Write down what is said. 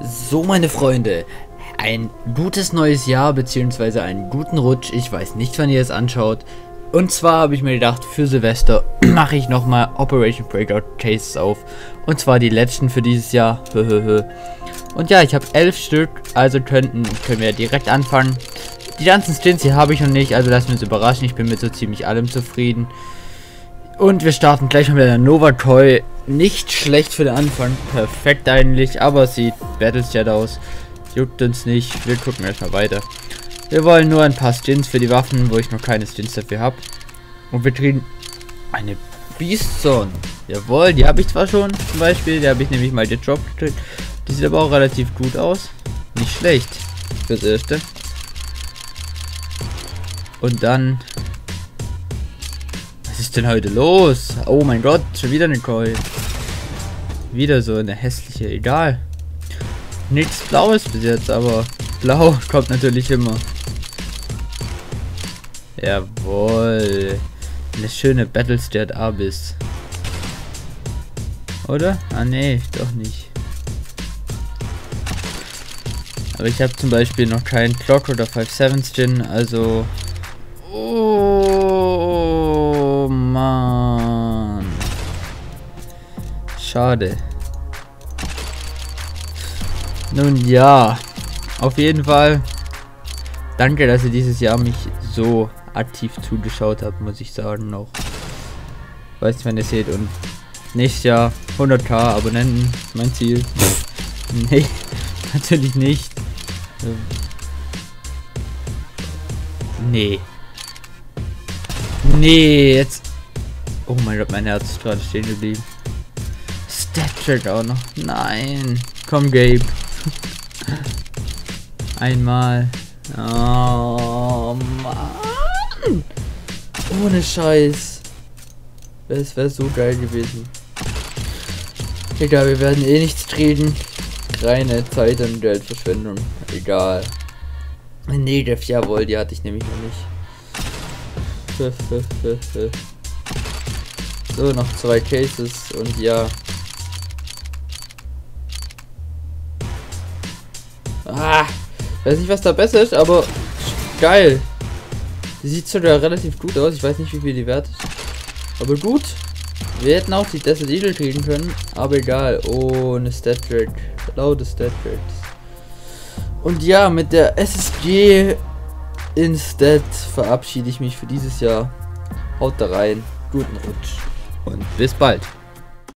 So, meine Freunde, ein gutes neues Jahr bzw. einen guten Rutsch. Ich weiß nicht, wann ihr es anschaut. Und zwar habe ich mir gedacht, für Silvester mache ich nochmal Operation Breakout Cases auf. Und zwar die letzten für dieses Jahr. Und ja, ich habe 11 Stück, also können wir direkt anfangen. Die ganzen Stints hier habe ich noch nicht, also lasst uns überraschen. Ich bin mit so ziemlich allem zufrieden. Und wir starten gleich mit der Nova Toy. Nicht schlecht für den Anfang, perfekt eigentlich, aber es sieht Battleshead aus. Juckt uns nicht, wir gucken erstmal weiter. Wir wollen nur ein paar Stints für die Waffen, wo ich noch keine Stints dafür habe. Und wir kriegen eine Beast-Zone. Jawohl, die habe ich zwar schon zum Beispiel, die habe ich nämlich mal gedroppt. Die sieht aber auch relativ gut aus. Nicht schlecht fürs Erste. Und dann... Was ist denn heute los? Oh mein Gott, schon wieder eine Coil. Wieder so eine hässliche, egal. Nichts Blaues bis jetzt, aber Blau kommt natürlich immer. Jawohl. Eine schöne Battleshead Abyss. Oder? Ah ne, doch nicht. Aber ich habe zum Beispiel noch keinen Glock oder 5-7 Skin, also... Oh Mann. Schade. Nun ja. Auf jeden Fall. Danke, dass ihr dieses Jahr mich so aktiv zugeschaut habt, muss ich sagen noch. Weißt, wenn ihr seht, und nächstes Jahr 100.000 Abonnenten, mein Ziel. Nee, natürlich nicht. Nee. Nee, jetzt... Oh mein Gott, mein Herz ist gerade stehen geblieben. Stat-Track auch noch. Nein. Komm, Gabe. Einmal. Oh, Mann. Ohne Scheiß. Das wäre so geil gewesen. Egal, wir werden eh nichts kriegen. Reine Zeit- und Geldverschwendung. Egal. Nee, der jawohl, die hatte ich nämlich noch nicht. So, noch 2 Cases und ja. Ah, weiß nicht, was da besser ist, aber geil. Die sieht sogar relativ gut aus. Ich weiß nicht, wie viel die wert ist. Aber gut. Wir hätten auch die Desert Eagle kriegen können. Aber egal. Oh, eine Stat-Track. Laute Stat-Tracks. Und ja, mit der SSG... Instead verabschiede ich mich für dieses Jahr. Haut da rein, guten Rutsch und bis bald.